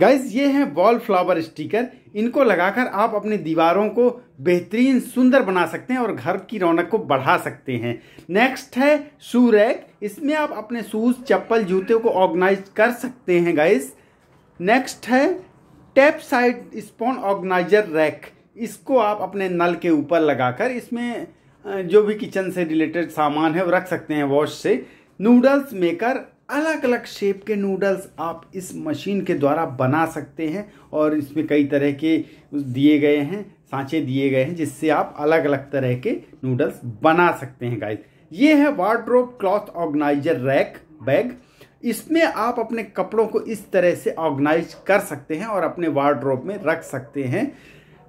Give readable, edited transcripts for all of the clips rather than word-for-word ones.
Guys ये हैं wall flower sticker. इनको लगाकर आप अपनी दीवारों को बेहतरीन सुंदर बना सकते हैं और घर की रौनक को बढ़ा सकते हैं। नेक्स्ट है शू रैक, इसमें आप अपने शूज़, चप्पल, जूते को ऑर्गेनाइज कर सकते हैं गाइज। नेक्स्ट है tap side spawn organiser rack, इसको आप अपने नल के ऊपर लगाकर इसमें जो भी किचन से रिलेटेड सामान है वो रख सकते हैं वॉश से। नूडल्स मेकर, अलग अलग शेप के नूडल्स आप इस मशीन के द्वारा बना सकते हैं और इसमें कई तरह के दिए गए हैं, सांचे दिए गए हैं जिससे आप अलग अलग तरह के नूडल्स बना सकते हैं गाइस। ये है wardrobe cloth organiser rack bag, इसमें आप अपने कपड़ों को इस तरह से ऑर्गेनाइज कर सकते हैं और अपने वार्डरोब में रख सकते हैं।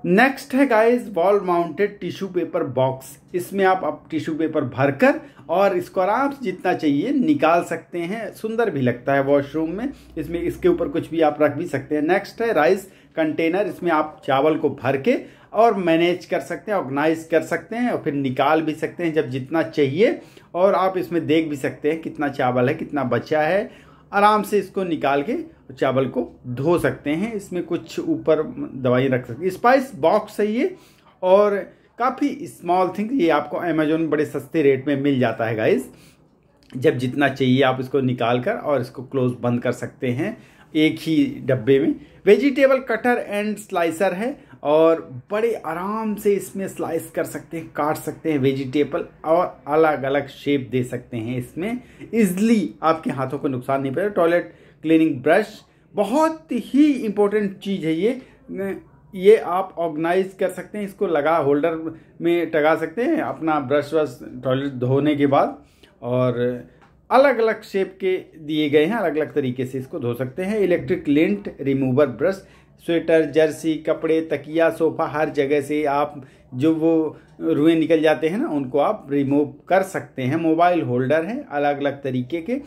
नेक्स्ट है guys wall mounted tissue paper box, इसमें आप टिश्यू पेपर भरकर और इसको आराम से जितना चाहिए निकाल सकते हैं, सुंदर भी लगता है वॉशरूम में। इसमें इसके ऊपर कुछ भी आप रख भी सकते हैं। नेक्स्ट है राइस कंटेनर, इसमें आप चावल को भर के और मैनेज कर सकते हैं, ऑर्गेनाइज कर सकते हैं और फिर निकाल भी सकते हैं जब जितना चाहिए, और आप इसमें देख भी सकते हैं कितना चावल है, कितना बचा है, आराम से इसको निकाल के चावल को धो सकते हैं। इसमें कुछ ऊपर दवाई रख सकते हैं। स्पाइस बॉक्स है ये और काफ़ी स्मॉल थिंग, ये आपको अमेजोन में बड़े सस्ते रेट में मिल जाता है गाइस। जब जितना चाहिए आप इसको निकाल कर और इसको क्लोज बंद कर सकते हैं एक ही डब्बे में। वेजिटेबल कटर एंड स्लाइसर है और बड़े आराम से इसमें स्लाइस कर सकते हैं, काट सकते हैं वेजिटेबल और अलग अलग शेप दे सकते हैं, इसमें इजली आपके हाथों को नुकसान नहीं पड़ेगा। टॉयलेट क्लीनिंग ब्रश बहुत ही इम्पोर्टेंट चीज़ है ये आप ऑर्गेनाइज कर सकते हैं, इसको लगा होल्डर में टगा सकते हैं अपना ब्रश वश टॉयलेट धोने के बाद, और अलग अलग शेप के दिए गए हैं, अलग अलग तरीके से इसको धो सकते हैं। Electric lint remover brush, sweater, jersey, कपड़े, तकिया, सोफ़ा, हर जगह से आप जो वो रुएँ निकल जाते हैं ना उनको आप रिमूव कर सकते हैं। मोबाइल होल्डर है, अलग अलग तरीके के,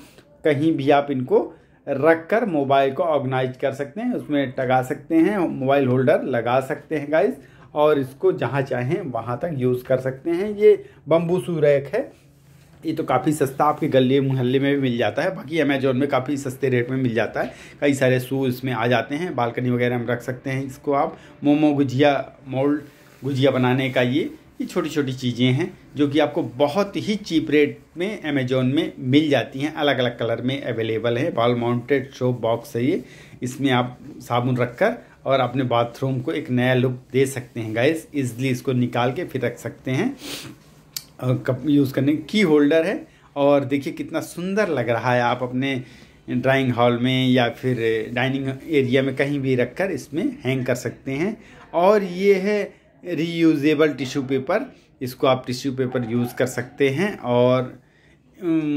कहीं भी आप इनको रख कर मोबाइल को ऑर्गेनाइज कर सकते हैं, उसमें टगा सकते हैं, मोबाइल होल्डर लगा सकते हैं गाइस, और इसको जहाँ चाहें वहाँ तक यूज़ कर सकते हैं। ये बम्बू शू रैक है, ये तो काफ़ी सस्ता आपके गली मोहल्ले में भी मिल जाता है, बाकी अमेजोन में काफ़ी सस्ते रेट में मिल जाता है। कई सारे शू इसमें आ जाते हैं, बालकनी वगैरह में रख सकते हैं इसको आप। मोमो गुजिया मोल्ड, गुजिया बनाने का ये छोटी छोटी चीज़ें हैं जो कि आपको बहुत ही चीप रेट में अमेजोन में मिल जाती हैं, अलग अलग कलर में अवेलेबल है। वॉल माउंटेड शो बॉक्स है ये, इसमें आप साबुन रख कर और अपने बाथरूम को एक नया लुक दे सकते हैं गाइस, इजली इसको निकाल के फिर रख सकते हैं। कप यूज़ करने की होल्डर है, और देखिए कितना सुंदर लग रहा है, आप अपने ड्राइंग हॉल में या फिर डाइनिंग एरिया में कहीं भी रखकर इसमें हैंग कर सकते हैं। और ये है रीयूजेबल टिश्यू पेपर, इसको आप टिश्यू पेपर यूज़ कर सकते हैं और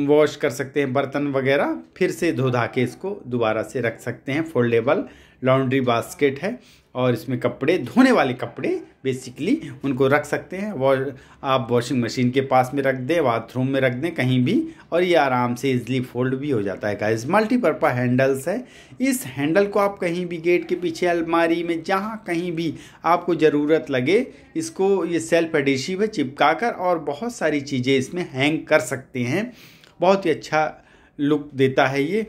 वॉश कर सकते हैं बर्तन वगैरह, फिर से धो धा के इसको दोबारा से रख सकते हैं। फोल्डेबल लॉन्ड्री बास्केट है और इसमें कपड़े, धोने वाले कपड़े बेसिकली उनको रख सकते हैं, आप वॉशिंग मशीन के पास में रख दें, बाथरूम में रख दें, कहीं भी, और ये आराम से इजली फोल्ड भी हो जाता है गाइस। मल्टीपर्पज हैंडल्स है, इस हैंडल को आप कहीं भी, गेट के पीछे, अलमारी में, जहाँ कहीं भी आपको ज़रूरत लगे इसको, ये सेल्फ एडेसिव है, चिपका कर और बहुत सारी चीज़ें इसमें हैंग कर सकते हैं, बहुत ही अच्छा लुक देता है ये।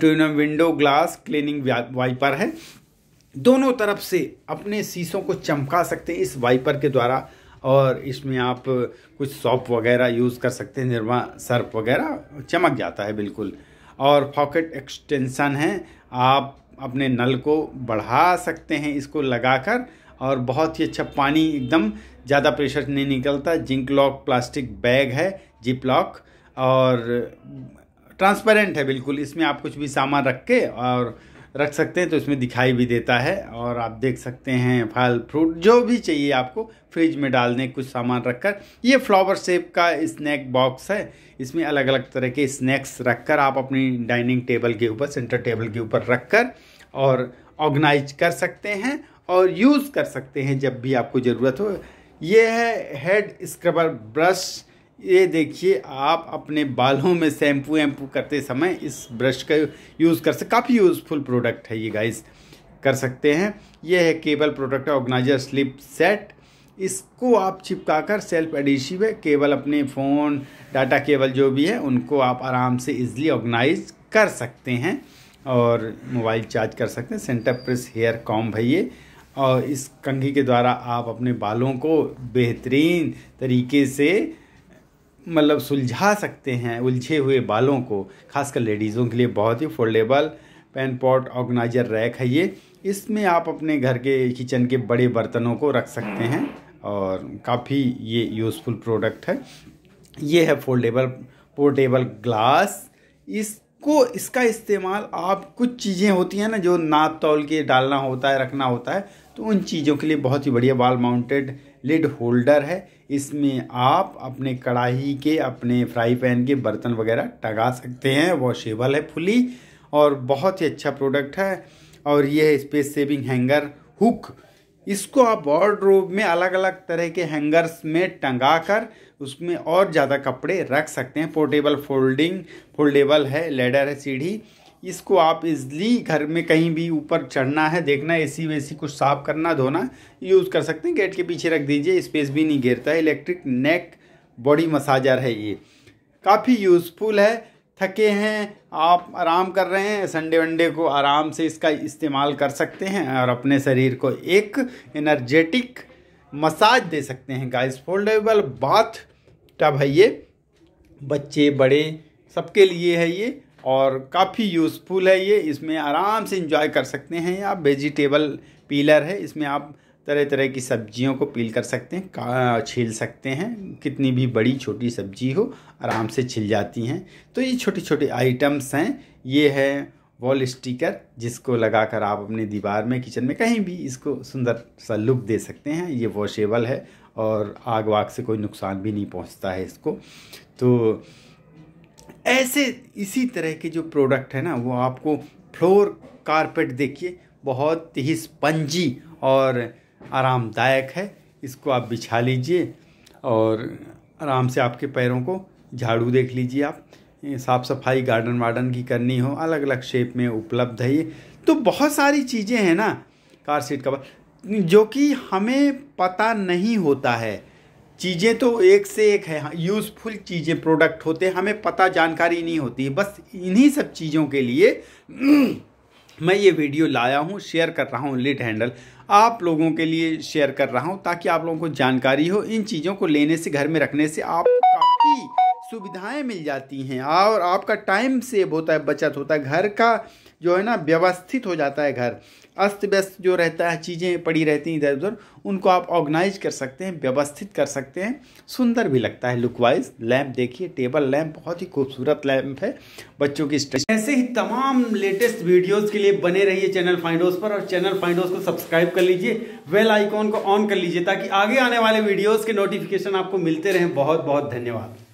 ट्यूनम विंडो ग्लास क्लीनिंग वाइपर है, दोनों तरफ से अपने शीशों को चमका सकते हैं इस वाइपर के द्वारा, और इसमें आप कुछ सॉप वगैरह यूज़ कर सकते हैं, निरमा सर्फ वगैरह, चमक जाता है बिल्कुल। और पॉकेट एक्सटेंशन है, आप अपने नल को बढ़ा सकते हैं इसको लगाकर, और बहुत ही अच्छा, पानी एकदम ज़्यादा प्रेशर नहीं निकलता। जिंक लॉक प्लास्टिक बैग है, जिप लॉक, और ट्रांसपेरेंट है बिल्कुल, इसमें आप कुछ भी सामान रख के और रख सकते हैं तो इसमें दिखाई भी देता है, और आप देख सकते हैं फल फ्रूट जो भी चाहिए आपको, फ्रिज में डालने कुछ सामान रखकर। ये फ्लावर शेप का स्नैक बॉक्स है, इसमें अलग अलग तरह के स्नैक्स रखकर आप अपनी डाइनिंग टेबल के ऊपर, सेंटर टेबल के ऊपर रखकर और ऑर्गेनाइज कर सकते हैं और यूज़ कर सकते हैं जब भी आपको ज़रूरत हो। ये है हेड स्क्रबर ब्रश, ये देखिए आप अपने बालों में शैम्पू करते समय इस ब्रश का यूज़ कर सकते, काफ़ी यूज़फुल प्रोडक्ट है ये गाइस, कर सकते हैं। ये है cable product organiser slip set, इसको आप चिपकाकर, सेल्फ एडिशिव है, केबल अपने फ़ोन, डाटा केबल जो भी है उनको आप आराम से इजली ऑर्गेनाइज कर सकते हैं। और मोबाइल चार्ज कर सकते हैं। सेंटर प्रेस हेयर कॉम भाई ये, और इस कंघी के द्वारा आप अपने बालों को बेहतरीन तरीके से मतलब सुलझा सकते हैं। उलझे हुए बालों को खासकर लेडीज़ों के लिए बहुत ही foldable pan pot organiser rack है ये। इसमें आप अपने घर के किचन के बड़े बर्तनों को रख सकते हैं और काफ़ी ये यूज़फुल प्रोडक्ट है। ये है फोल्डेबल पोर्टेबल ग्लास। इसको इसका इस्तेमाल आप कुछ चीज़ें होती हैं ना जो नाप तौल के डालना होता है, रखना होता है, तो उन चीज़ों के लिए बहुत ही बढ़िया बाल माउंटेड लिड होल्डर है। इसमें आप अपने कढ़ाई के, अपने फ्राई पैन के बर्तन वगैरह टंगा सकते हैं। वॉशेबल है फुली और बहुत ही अच्छा प्रोडक्ट है। और यह है स्पेस सेविंग हैंगर हुक। इसको आप वार्डरोब में अलग अलग तरह के हैंगर्स में टंगा कर उसमें और ज़्यादा कपड़े रख सकते हैं। पोर्टेबल फोल्डेबल है, लेडर है, सीढ़ी। इसको आप इजली घर में कहीं भी ऊपर चढ़ना है, देखना एसी वेसी कुछ साफ़ करना, धोना, यूज़ कर सकते हैं। गेट के पीछे रख दीजिए, स्पेस भी नहीं घेरता है। इलेक्ट्रिक नेक बॉडी मसाजर है ये, काफ़ी यूज़फुल है। थके हैं आप, आराम कर रहे हैं, संडे वनडे को आराम से इसका इस्तेमाल कर सकते हैं और अपने शरीर को एक एनर्जेटिक मसाज दे सकते हैं। गाइस, फोल्डेबल बाथ टब है ये, बच्चे बड़े सबके लिए है ये और काफ़ी यूज़फुल है ये। इसमें आराम से इंजॉय कर सकते हैं आप। वेजिटेबल पीलर है, इसमें आप तरह तरह की सब्जियों को पील कर सकते हैं, छील सकते हैं। कितनी भी बड़ी छोटी सब्जी हो आराम से छिल जाती हैं। तो ये छोटे छोटे आइटम्स हैं। ये है वॉल स्टिकर जिसको लगाकर आप अपने दीवार में, किचन में कहीं भी इसको सुंदर सा लुक दे सकते हैं। ये वॉशेबल है और आग वाग से कोई नुकसान भी नहीं पहुंचता है इसको। तो ऐसे इसी तरह के जो प्रोडक्ट है ना वो आपको फ्लोर कारपेट देखिए बहुत ही स्पंजी और आरामदायक है। इसको आप बिछा लीजिए और आराम से आपके पैरों को झाड़ू देख लीजिए आप। साफ़ सफाई गार्डन वार्डन की करनी हो, अलग अलग शेप में उपलब्ध है ये। तो बहुत सारी चीज़ें हैं ना, कार सीट कवर, जो कि हमें पता नहीं होता है। चीज़ें तो एक से एक है, यूज़फुल चीज़ें, प्रोडक्ट होते हैं, हमें पता, जानकारी नहीं होती। बस इन्हीं सब चीज़ों के लिए मैं ये वीडियो लाया हूँ, शेयर कर रहा हूँ। लिड हैंडल आप लोगों के लिए शेयर कर रहा हूँ ताकि आप लोगों को जानकारी हो। इन चीज़ों को लेने से, घर में रखने से आपको काफ़ी सुविधाएं मिल जाती हैं और आपका टाइम सेव होता है, बचत होता है। घर का जो है ना व्यवस्थित हो जाता है। घर अस्त व्यस्त जो रहता है, चीज़ें पड़ी रहती हैं इधर उधर, उनको आप ऑर्गेनाइज कर सकते हैं, व्यवस्थित कर सकते हैं। सुंदर भी लगता है लुक वाइज। लैम्प देखिए, टेबल लैम्प बहुत ही खूबसूरत लैम्प है बच्चों की स्टडी। ऐसे ही तमाम लेटेस्ट वीडियोस के लिए बने रहिए चैनल फाइन डोज पर, और चैनल फाइन डोज को सब्सक्राइब कर लीजिए, वेल आइकॉन को ऑन कर लीजिए ताकि आगे आने वाले वीडियोज़ के नोटिफिकेशन आपको मिलते रहें। बहुत बहुत धन्यवाद।